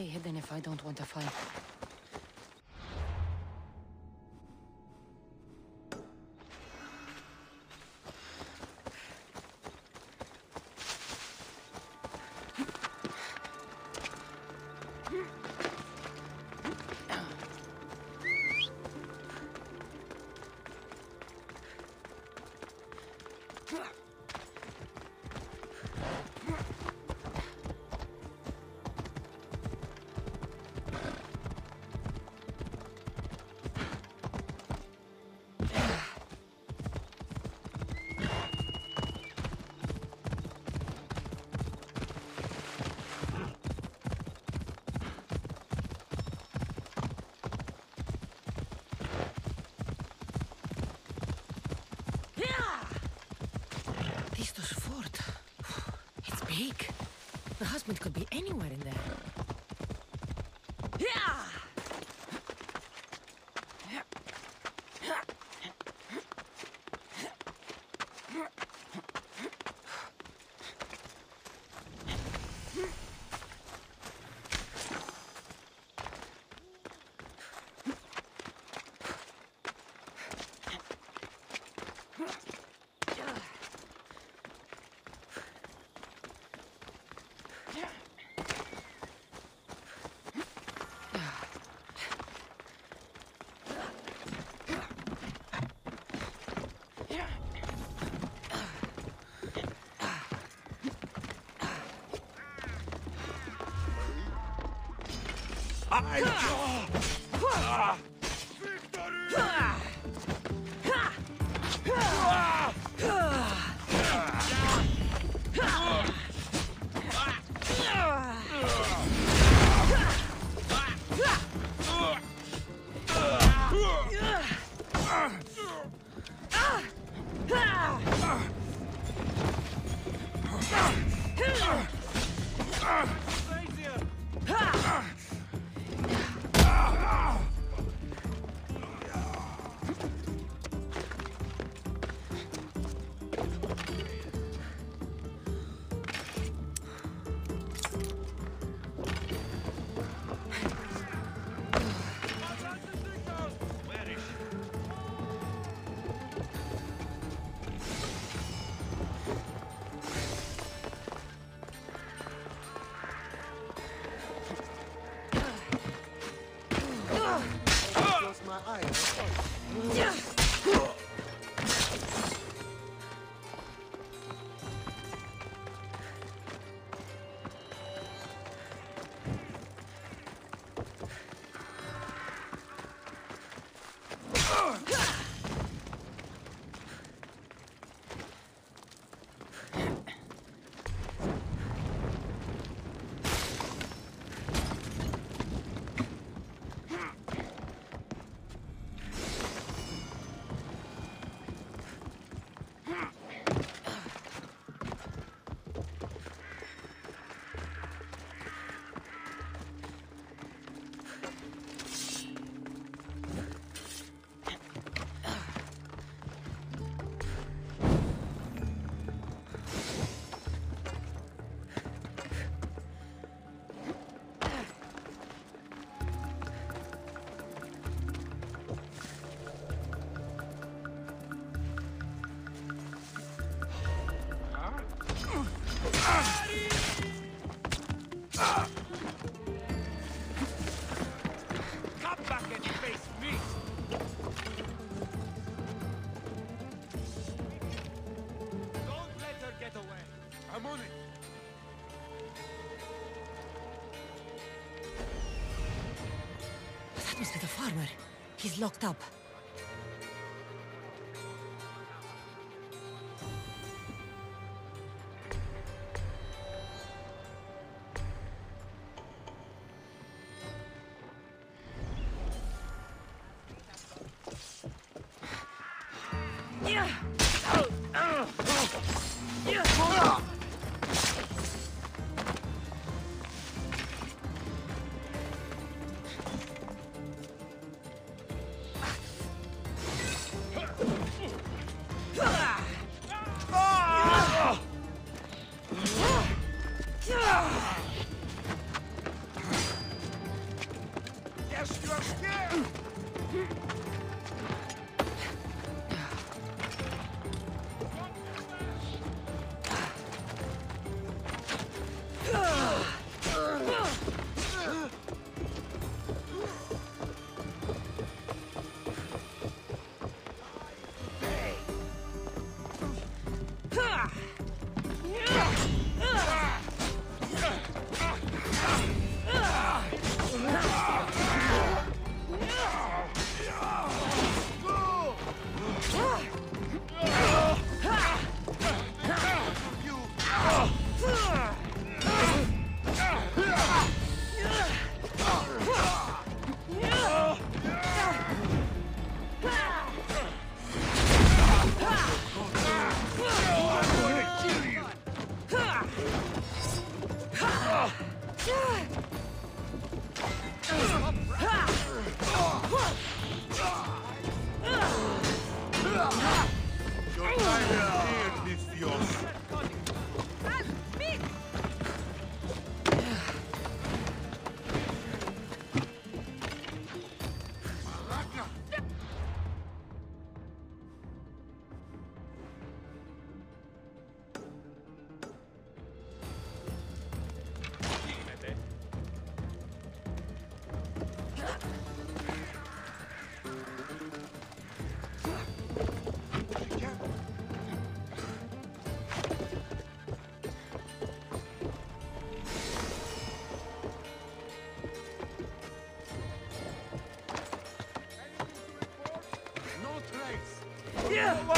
stay hidden if I don't want to fight. The husband could be anywhere in there. He's locked up. Yeah. Come on.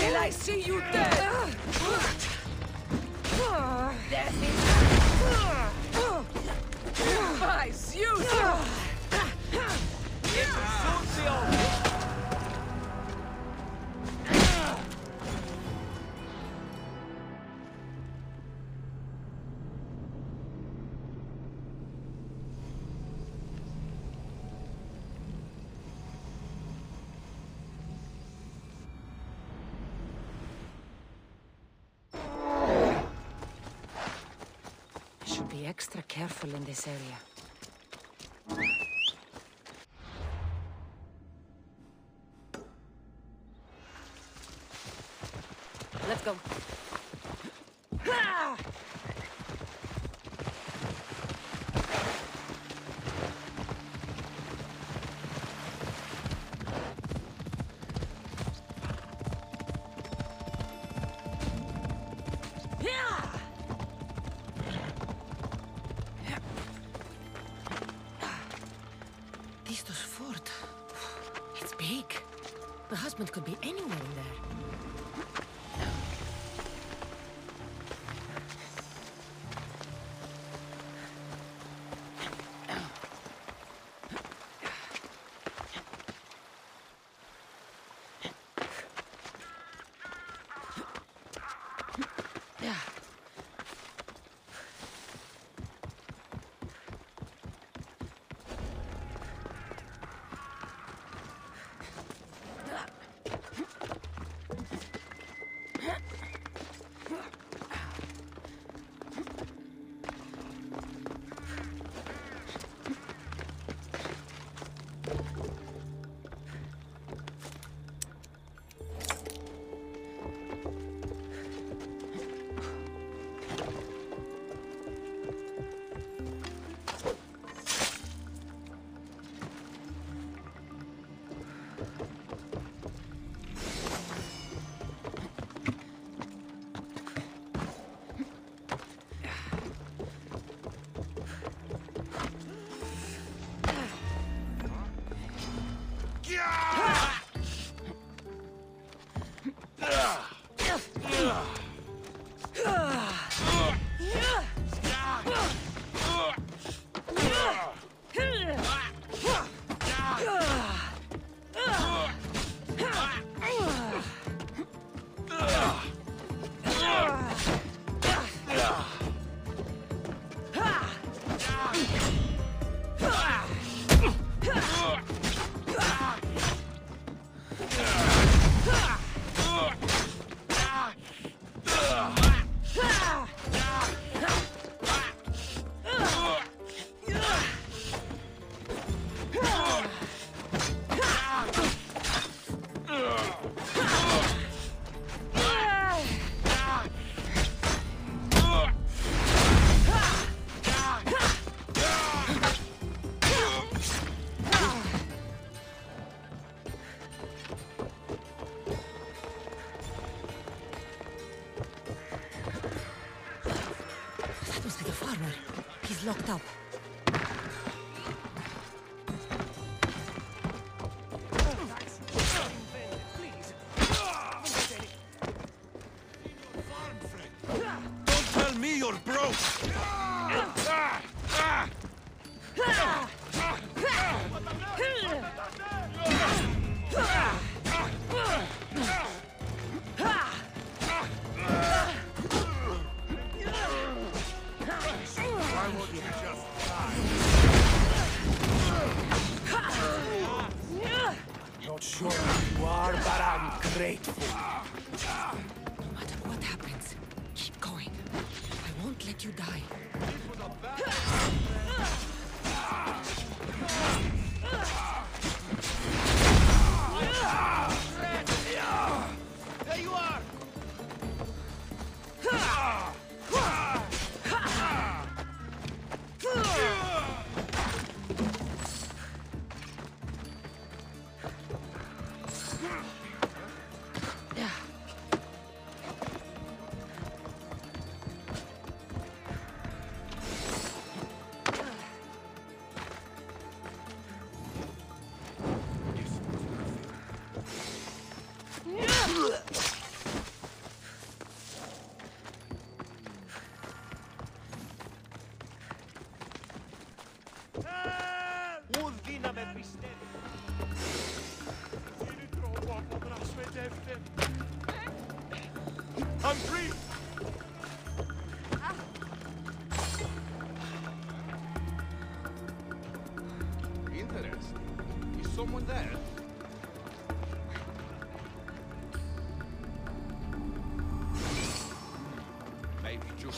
Till I see you dead! Death is... By Zeus! Extra careful in this area. Let's go. Could be anywhere in there. locked up.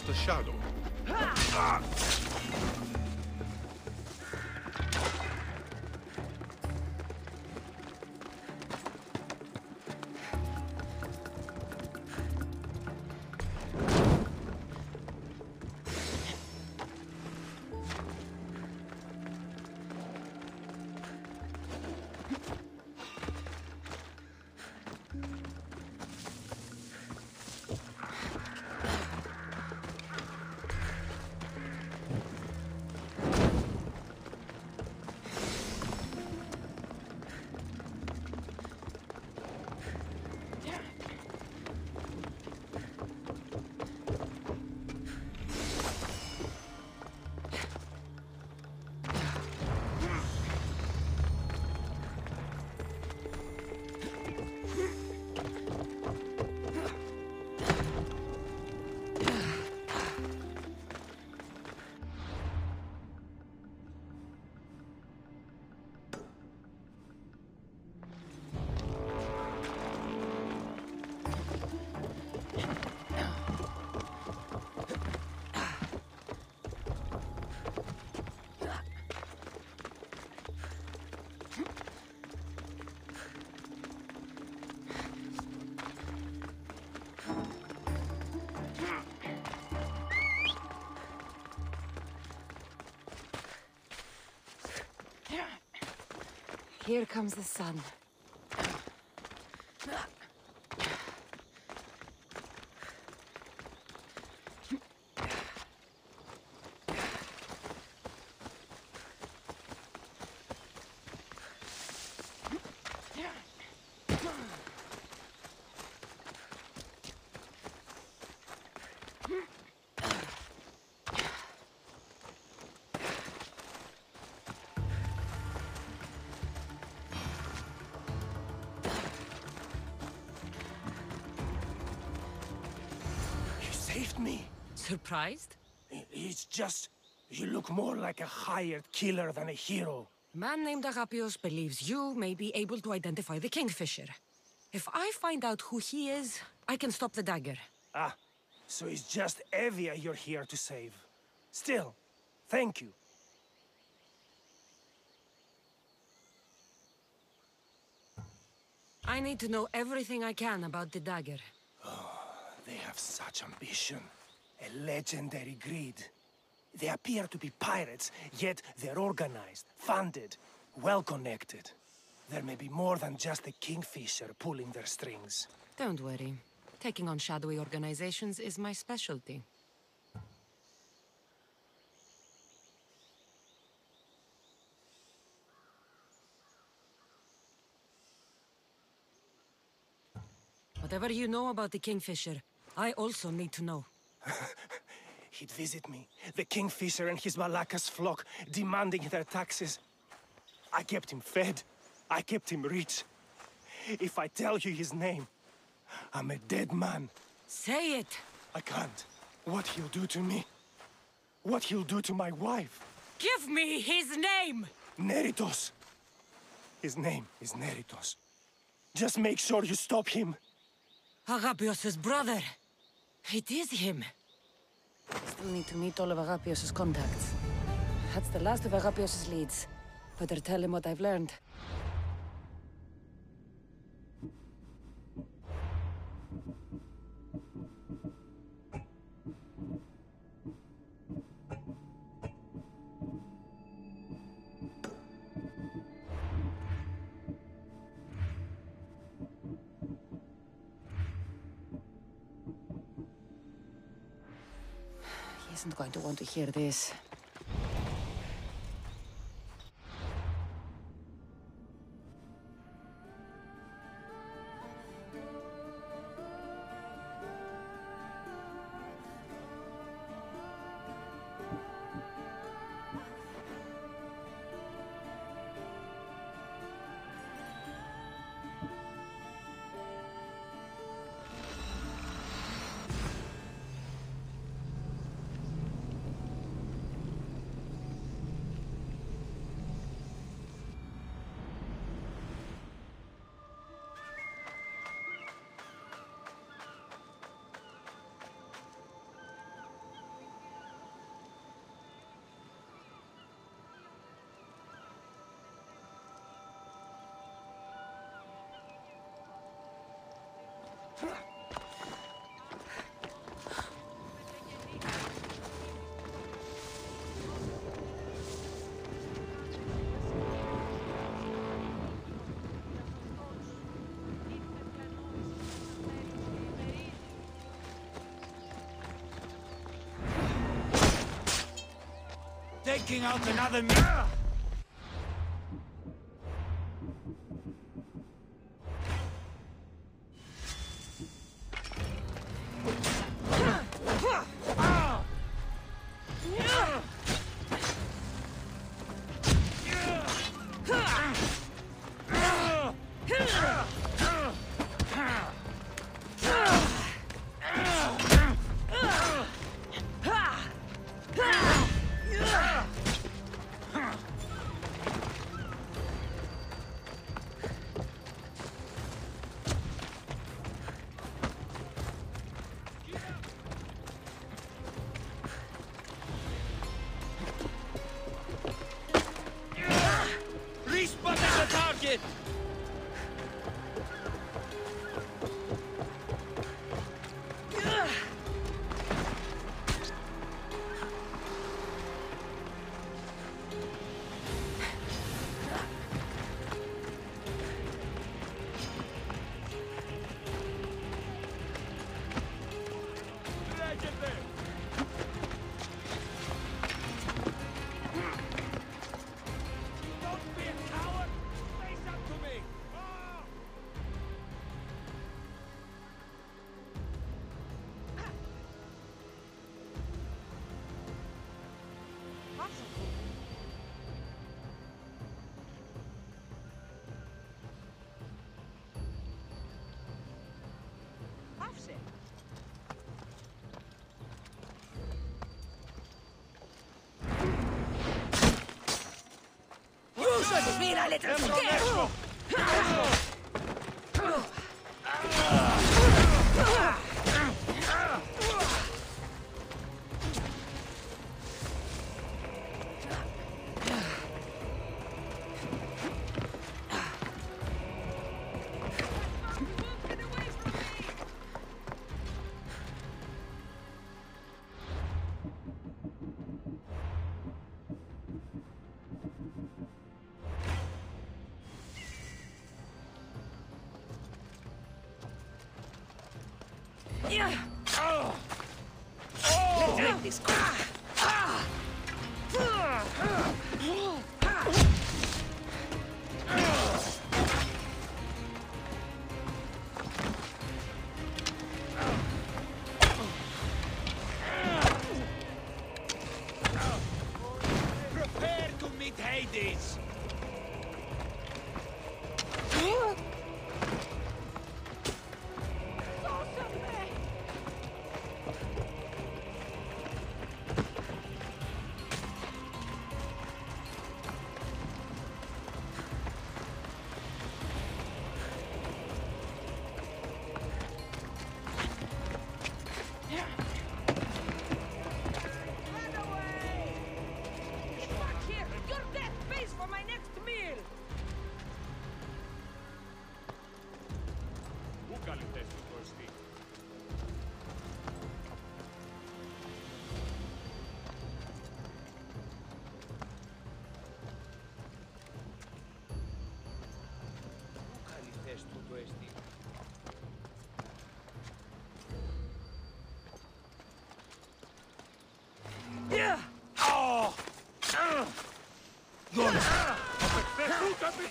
The shadow. Ah! Here comes the sun. Me. Surprised? It's just... you look more like a hired killer than a hero. A man named Agapios believes you may be able to identify the Kingfisher. If I find out who he is, I can stop the dagger. Ah, so it's just Evia you're here to save. Still, thank you. I need to know everything I can about the dagger. They have such ambition, a legendary greed. They appear to be pirates, yet they're organized, funded, well-connected. There may be more than just a Kingfisher pulling their strings. Don't worry. Taking on shadowy organizations is my specialty. Whatever you know about the Kingfisher, I also need to know. He'd visit me, the Kingfisher and his Malakas flock, demanding their taxes. I kept him fed. I kept him rich. If I tell you his name, I'm a dead man. Say it! I can't. What he'll do to me. What he'll do to my wife. Give me his name! Neritos. His name is Neritos. Just make sure you stop him. Agapios' brother. It is him. Still need to meet all of Agapios' contacts. That's the last of Agapios' leads. Better tell him what I've learned. He isn't going to want to hear this. Taking out another mirror! Mira, let's go!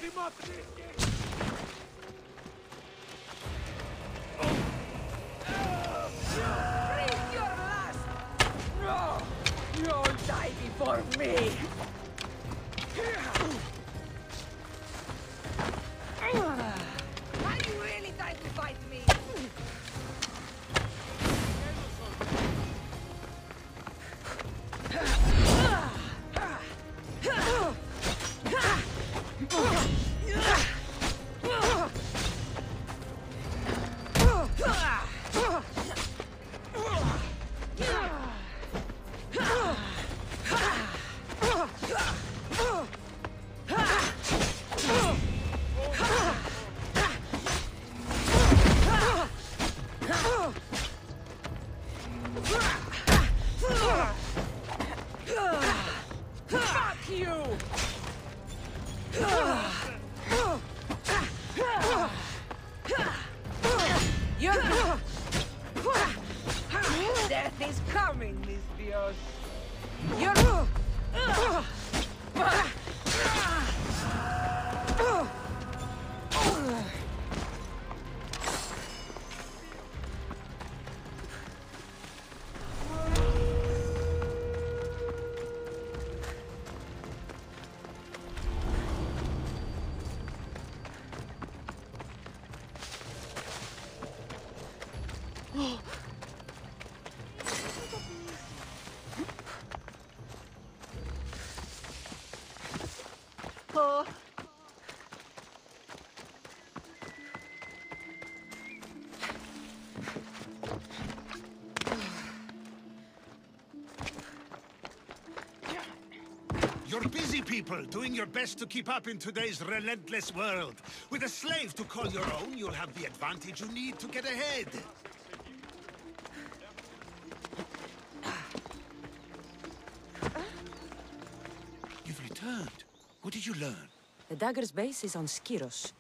him up this game! Breathe your last! No! You'll die before me! Are you really trying to fight me? You're busy people, doing your best to keep up in today's relentless world. With a slave to call your own, you'll have the advantage you need to get ahead. You've returned. What did you learn? The Dagger's base is on Skyros.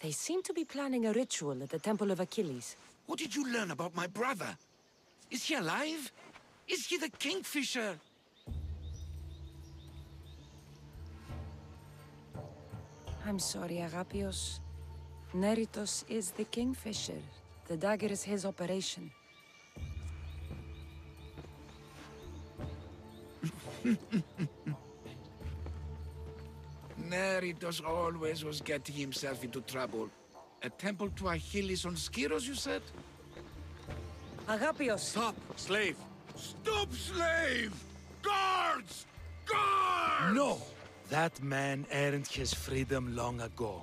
They seem to be planning a ritual at the Temple of Achilles. What did you learn about my brother? Is he alive? Is he the Kingfisher? I'm sorry, Agapios. Neritos is the Kingfisher. The Dagger is his operation. Neritos always was getting himself into trouble. A temple to Achilles on Skyros, you said? Agapios! Stop, slave! Stop, slave! Guards! Guards! No! That man earned his freedom long ago.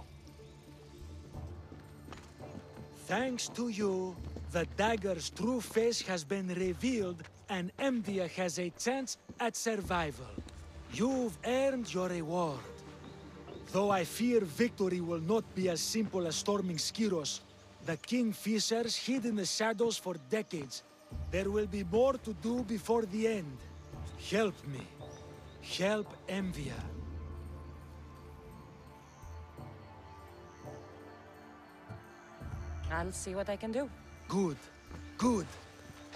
Thanks to you, the Dagger's true face has been revealed and Evia has a chance at survival. You've earned your reward. Though I fear victory will not be as simple as storming Skyros, the Kingfishers hid in the shadows for decades. There will be more to do before the end. Help me. Help Evia. I'll see what I can do. Good. Good.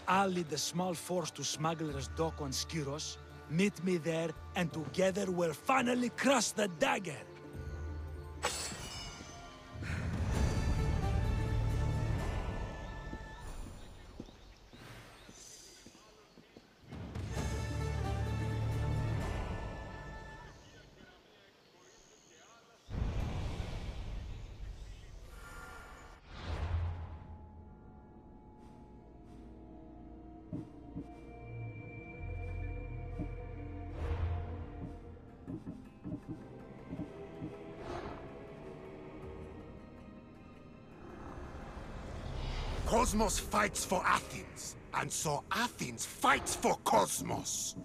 I'll lead the small force to Smugglers Dock on Skyros. Meet me there, and together we'll finally crush the Dagger! Cosmos fights for Athens, and so Athens fights for Cosmos.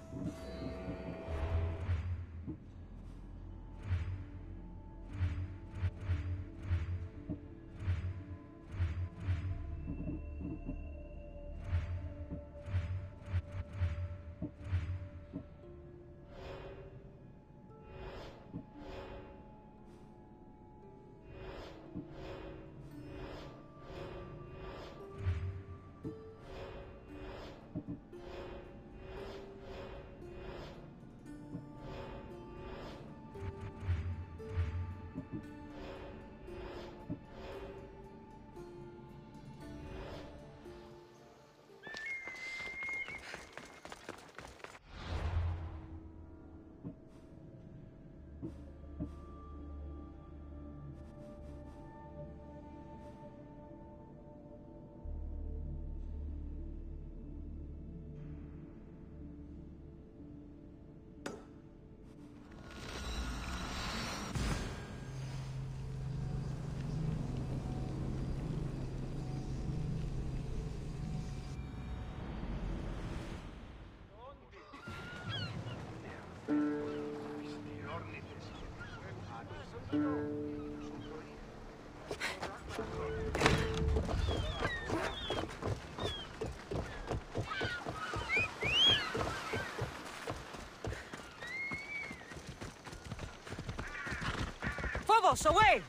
Phobos, away!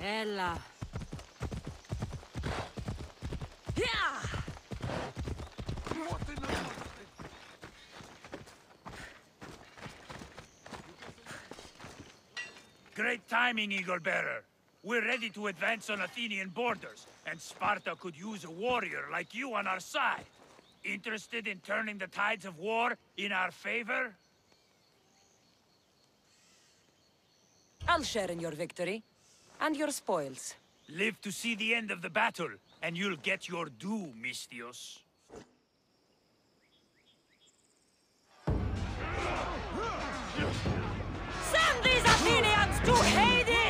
Bella. Great timing, Eagle Bearer. We're ready to advance on Athenian borders, and Sparta could use a warrior like you on our side. Interested in turning the tides of war in our favor? I'll share in your victory. And your spoils. Live to see the end of the battle, and you'll get your due, Misthios. Send these Athenians to Hades!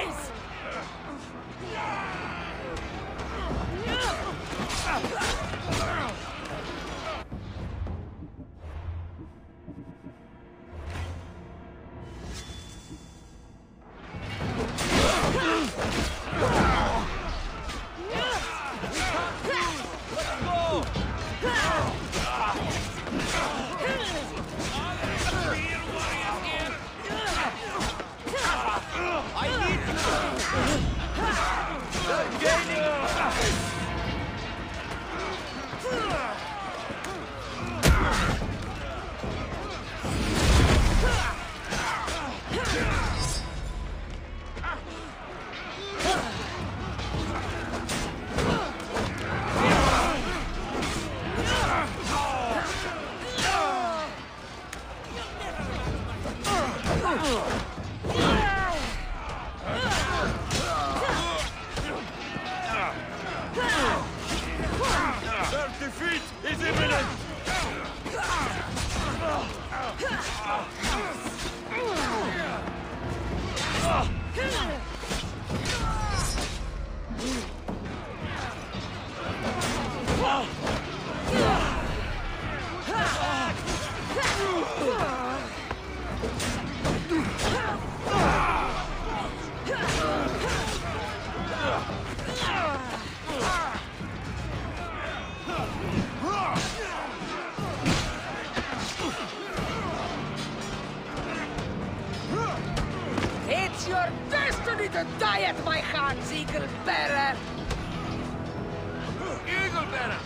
Hans, Eagle Bearer! Eagle Bearer!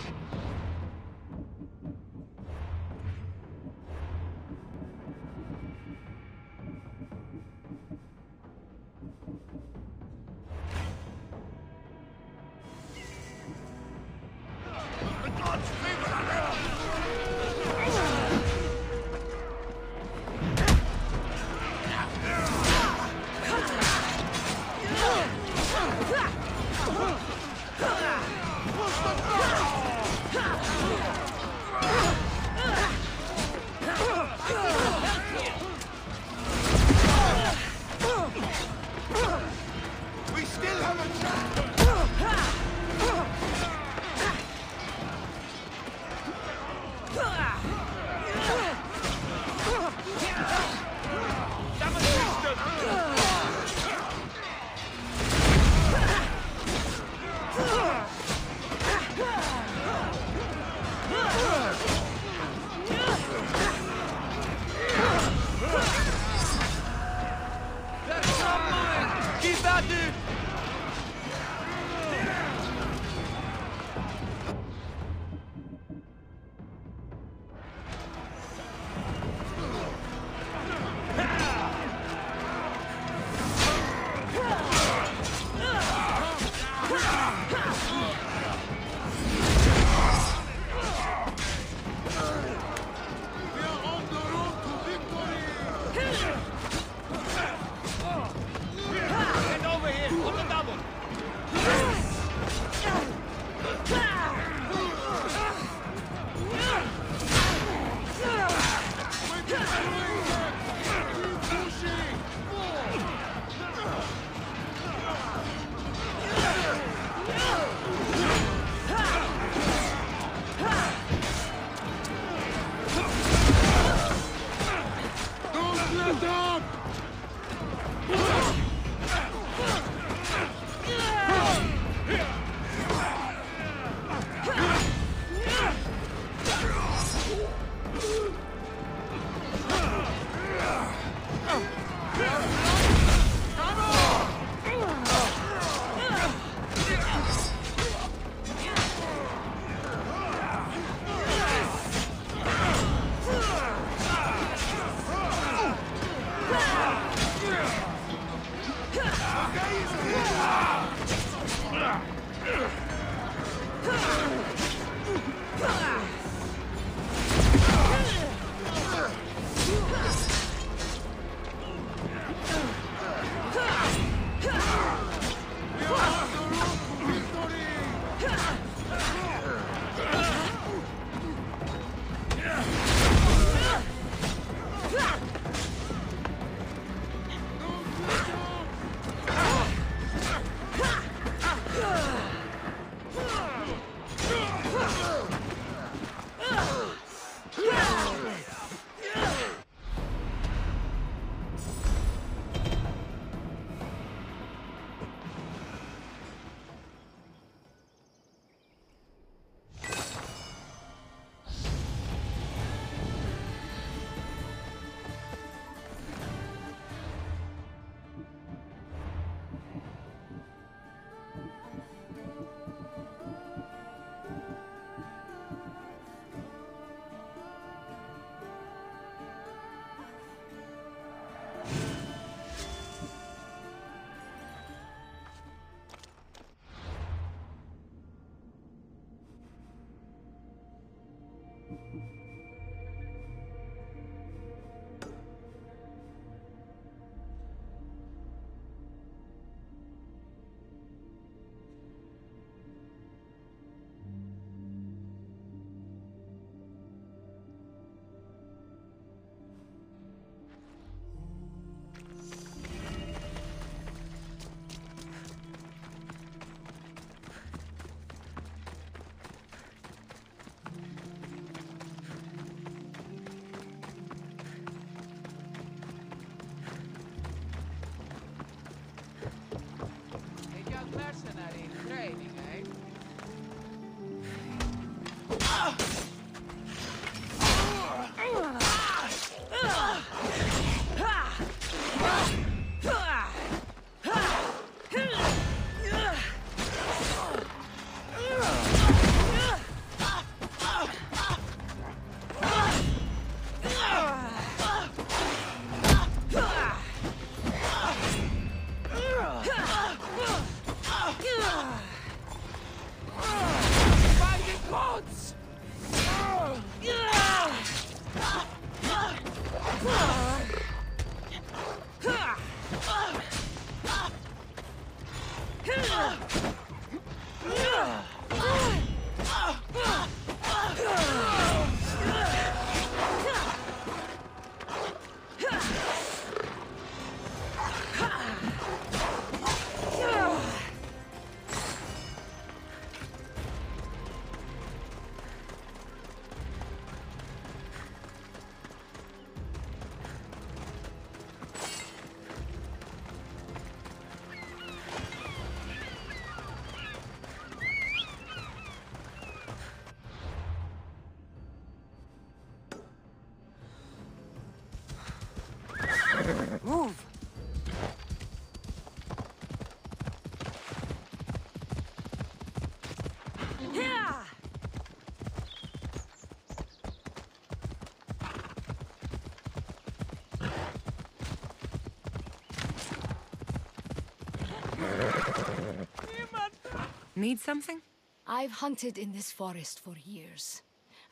Need something? I've hunted in this forest for years.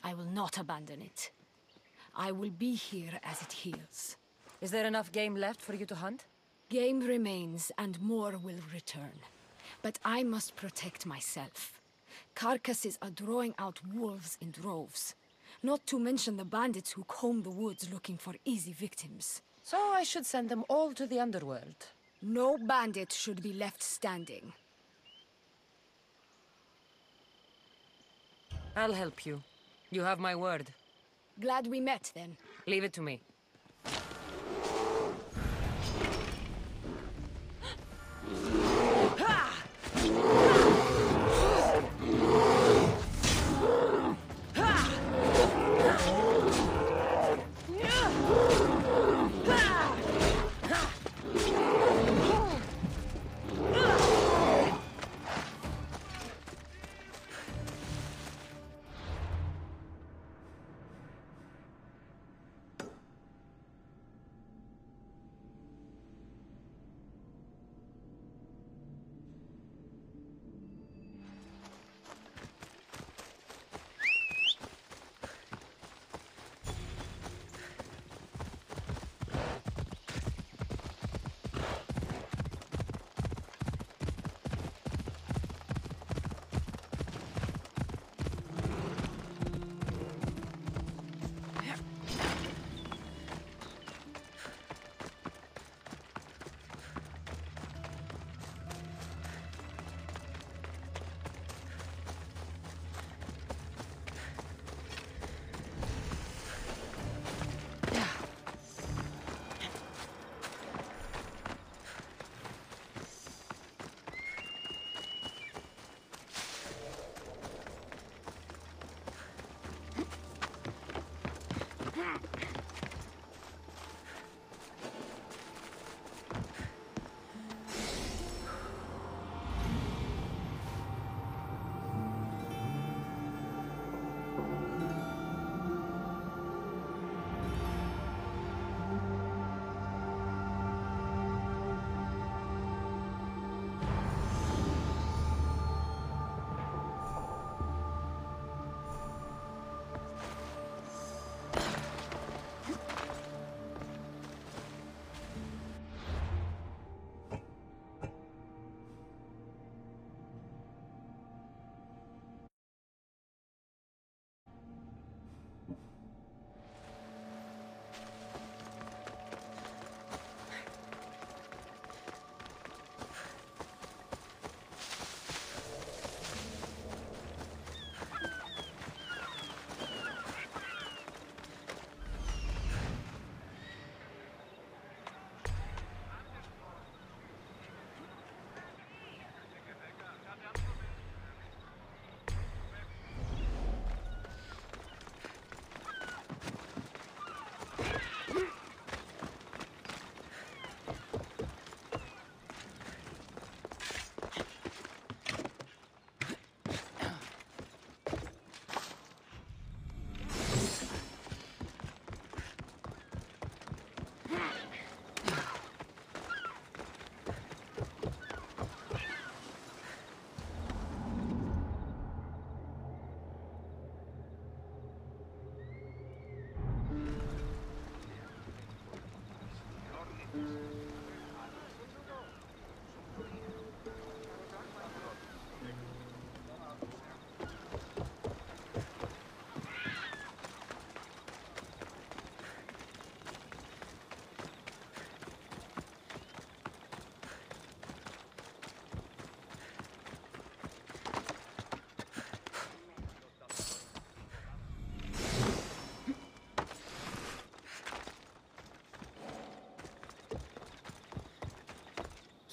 I will not abandon it. I will be here as it heals. Is there enough game left for you to hunt? Game remains, and more will return. But I must protect myself. Carcasses are drawing out wolves in droves. Not to mention the bandits who comb the woods looking for easy victims. So I should send them all to the underworld. No bandit should be left standing. I'll help you. You have my word. Glad we met, then. Leave it to me.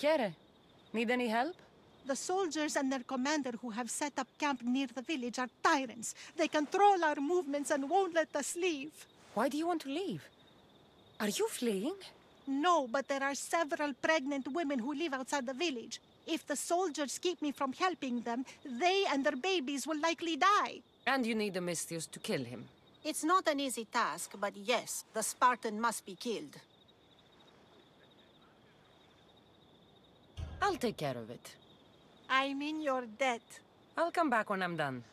Kere, need any help? The soldiers and their commander who have set up camp near the village are tyrants. They control our movements and won't let us leave. Why do you want to leave? Are you fleeing? No, but there are several pregnant women who live outside the village. If the soldiers keep me from helping them, they and their babies will likely die. And you need the Misthios to kill him. It's not an easy task, but yes, the Spartan must be killed. I'll take care of it. I'm in your debt. I'll come back when I'm done.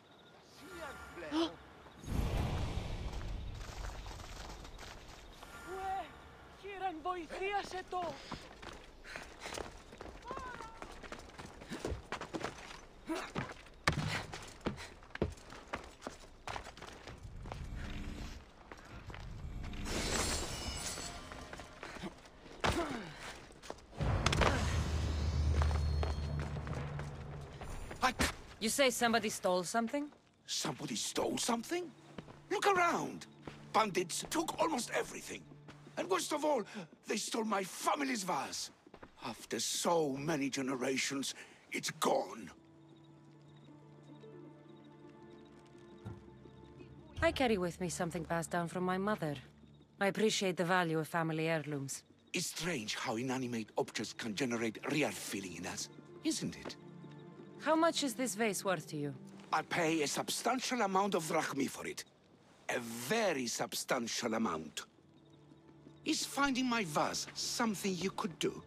You say somebody stole something? Somebody stole something? Look around! Bandits took almost everything. And worst of all, they stole my family's vase. After so many generations, it's gone. I carry with me something passed down from my mother. I appreciate the value of family heirlooms. It's strange how inanimate objects can generate real feeling in us, isn't it? How much is this vase worth to you? I pay a substantial amount of drachmi for it. A very substantial amount. Is finding my vase something you could do?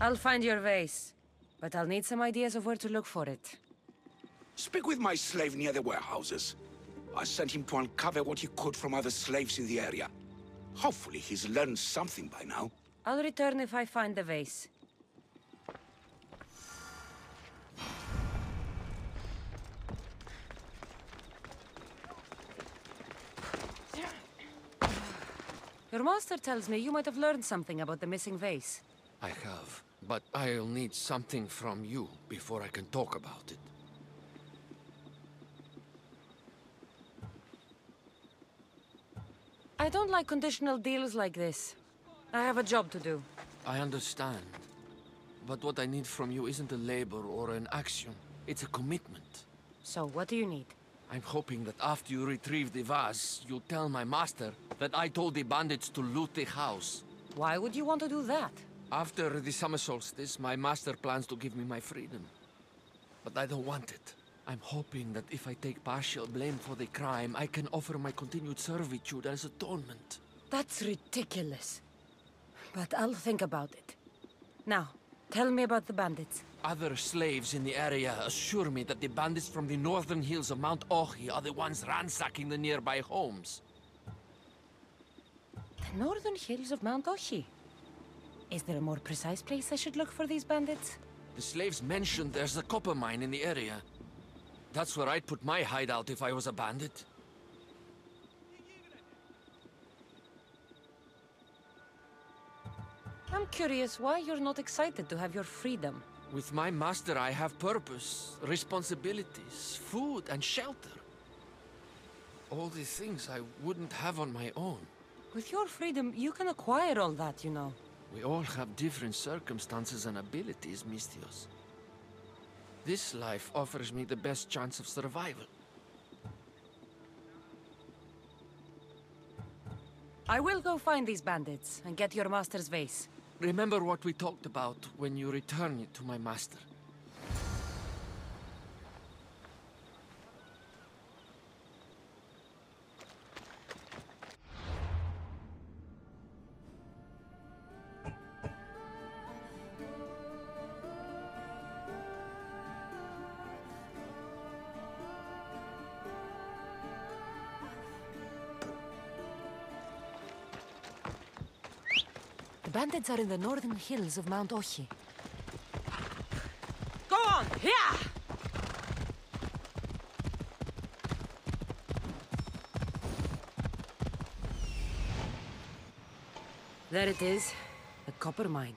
I'll find your vase, but I'll need some ideas of where to look for it. Speak with my slave near the warehouses. I sent him to uncover what he could from other slaves in the area. Hopefully he's learned something by now. I'll return if I find the vase. Your master tells me you might have learned something about the missing vase. I have, but I'll need something from you before I can talk about it. I don't like conditional deals like this. I have a job to do. I understand. But what I need from you isn't a labor or an action. It's a commitment. So what do you need? I'm hoping that after you retrieve the vase, you tell my master that I told the bandits to loot the house. Why would you want to do that? After the summer solstice, my master plans to give me my freedom. But I don't want it. I'm hoping that if I take partial blame for the crime, I can offer my continued servitude as atonement. That's ridiculous. But I'll think about it. Now, tell me about the bandits. Other slaves in the area assure me that the bandits from the northern hills of Mount Ochi are the ones ransacking the nearby homes. The northern hills of Mount Ochi? Is there a more precise place I should look for these bandits? The slaves mentioned there's a copper mine in the area. That's where I'd put my hideout if I was a bandit. I'm curious why you're not excited to have your freedom. With my master, I have purpose, responsibilities, food, and shelter. All the things I wouldn't have on my own. With your freedom, you can acquire all that, you know. We all have different circumstances and abilities, Misthios. This life offers me the best chance of survival. I will go find these bandits and get your master's vase. Remember what we talked about when you return it to my master. The bandits are in the northern hills of Mount Ochi. Go on! Here! There it is. The copper mine.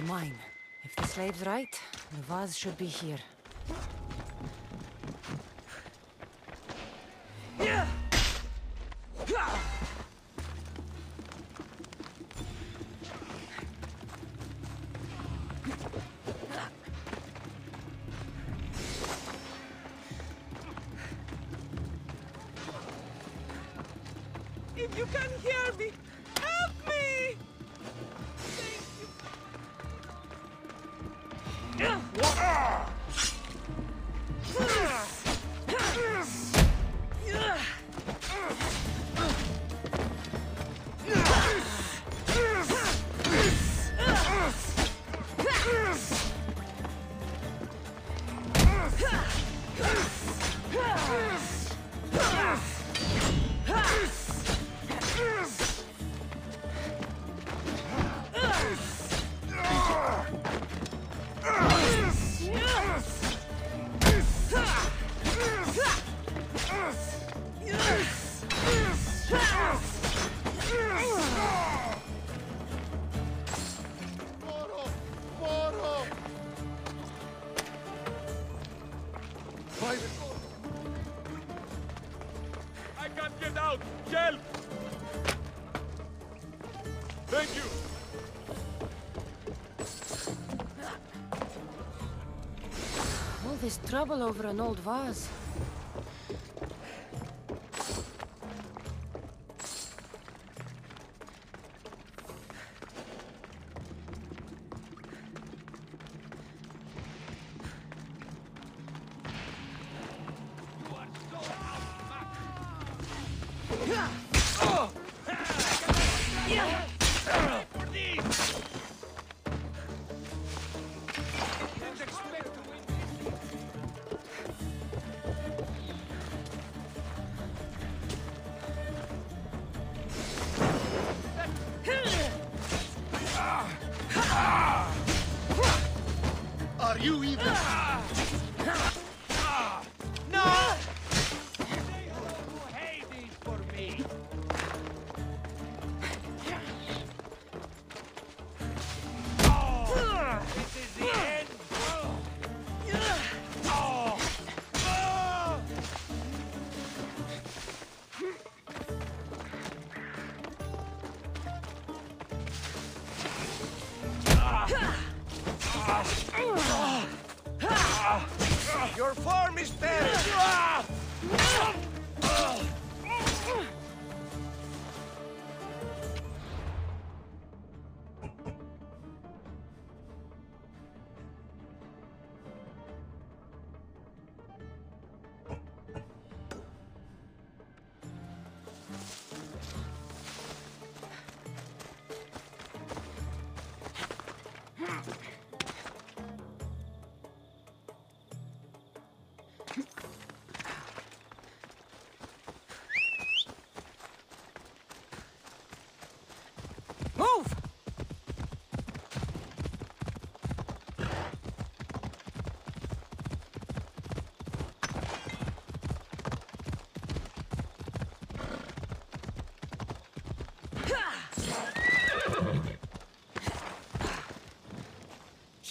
the mine. If the slave's right, the vase should be here. If you can hear me, help me! Thank you. Trouble over an old vase. Your form is dead!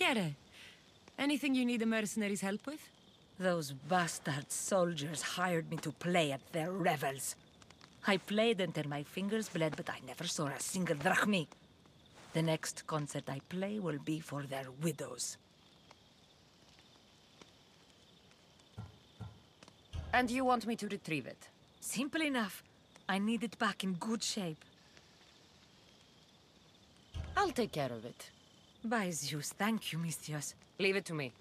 Kere, anything you need the mercenaries' help with? Those bastard soldiers hired me to play at their revels. I played until my fingers bled, but I never saw a single drachmi. The next concert I play will be for their widows. And you want me to retrieve it? Simple enough. I need it back in good shape. I'll take care of it. By Zeus, thank you, Misthios. Leave it to me.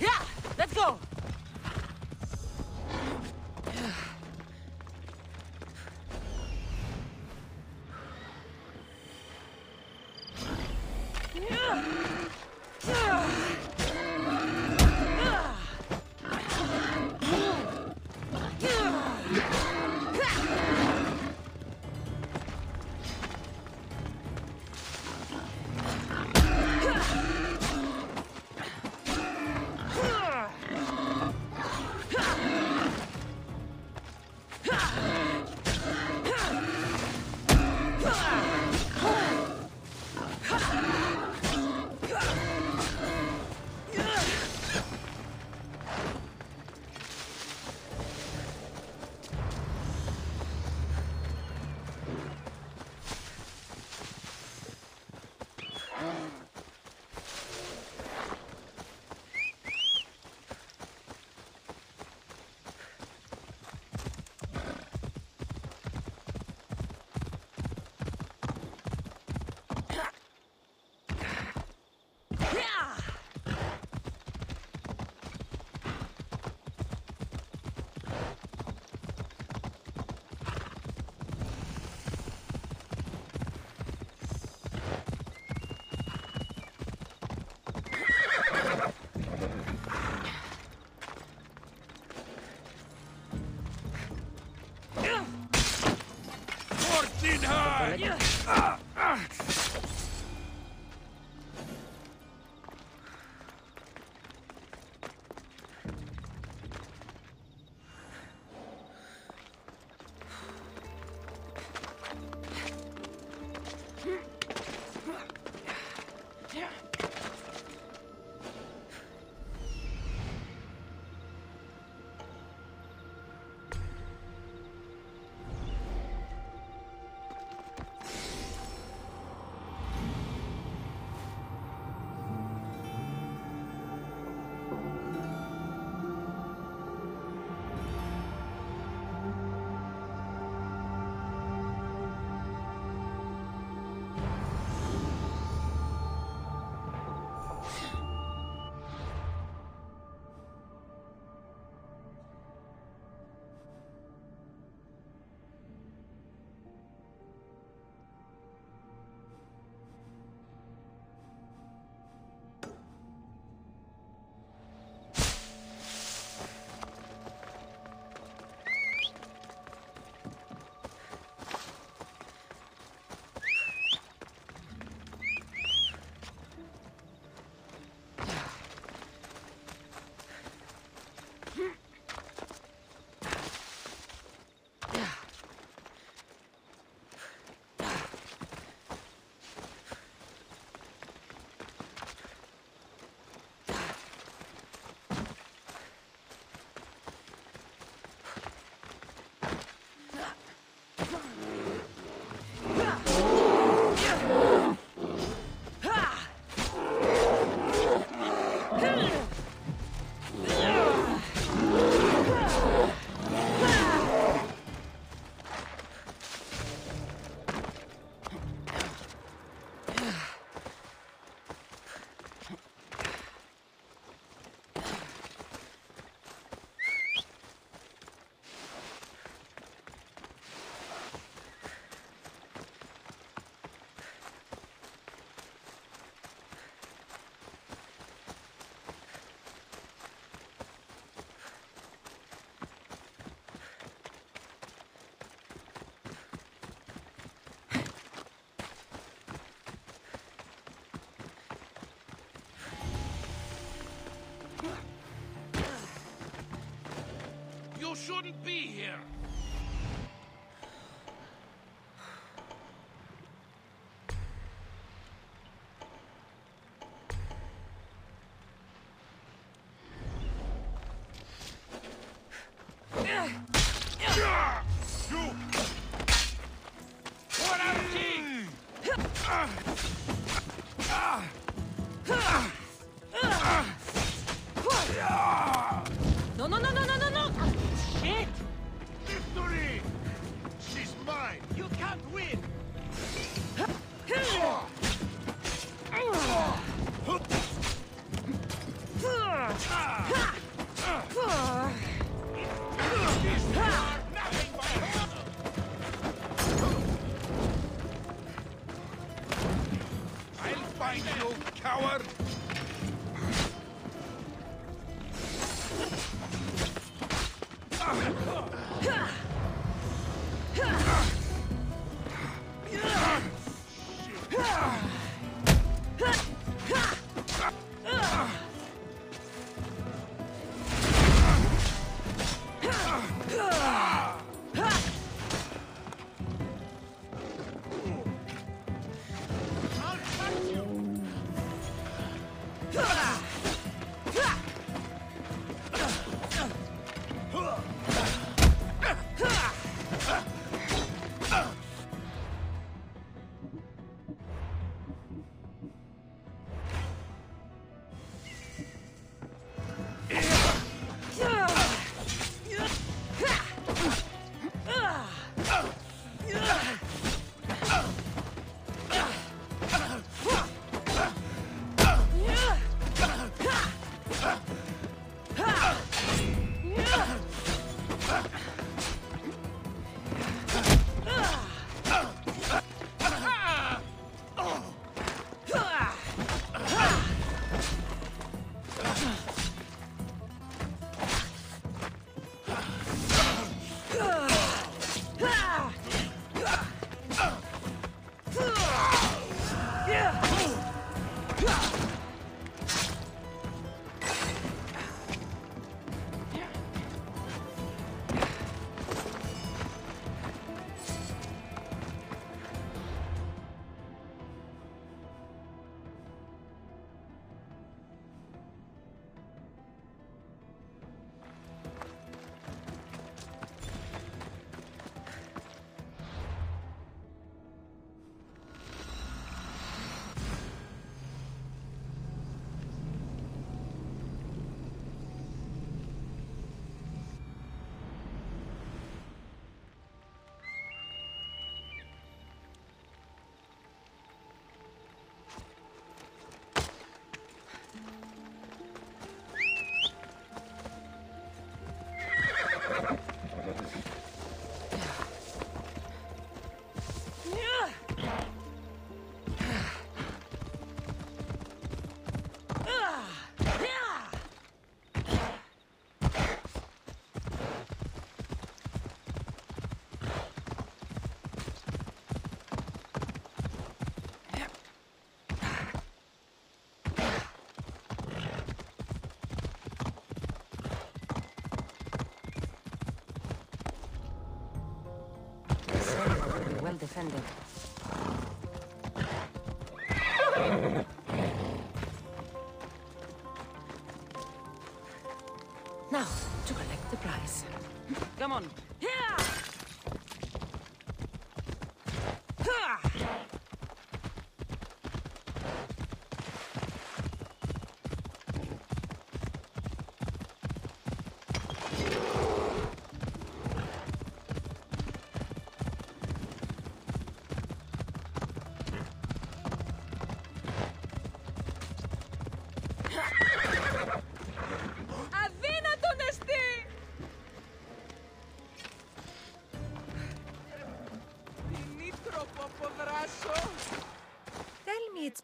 Yeah! shouldn't be here. Defended. Now, to collect the prize. Come on.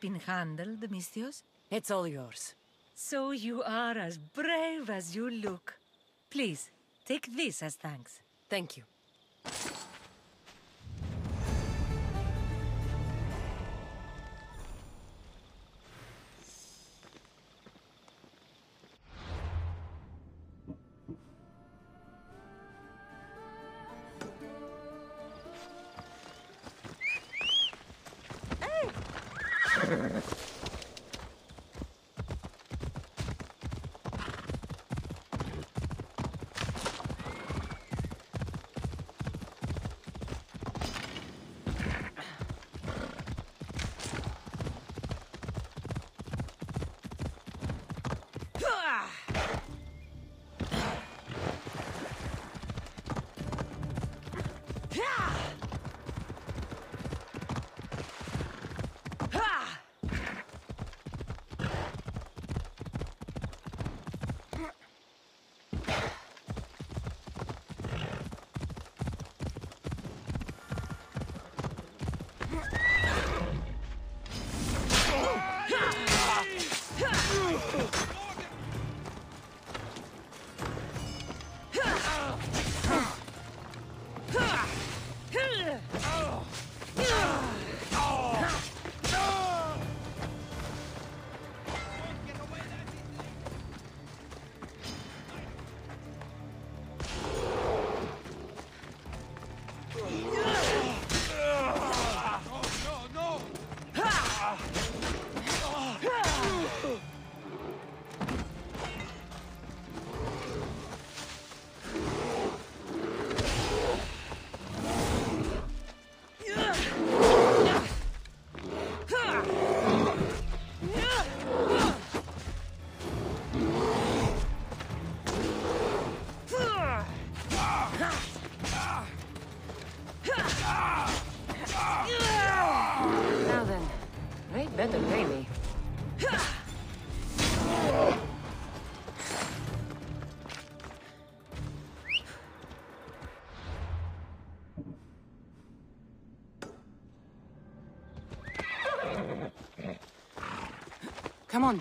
Been handled, Misthios. It's all yours. So you are as brave as you look. Please, take this as thanks. Thank you. Come on.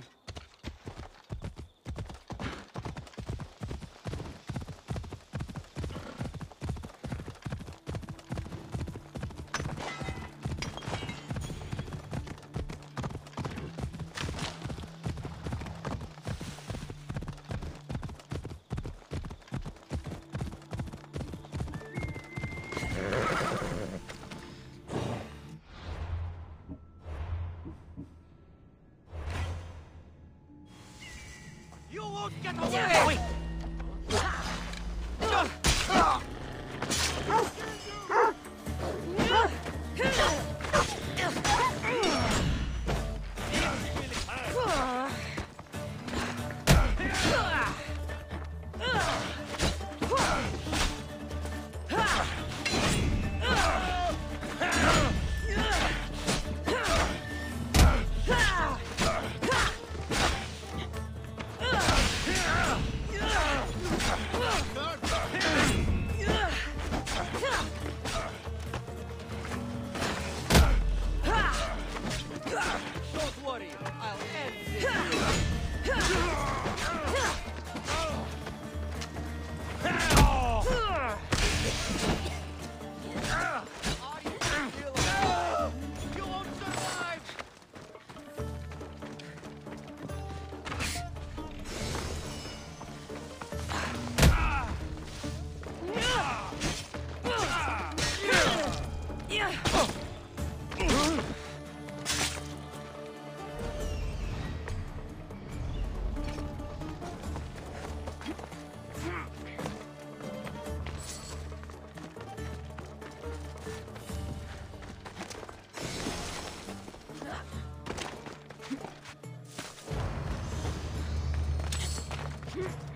Hmm.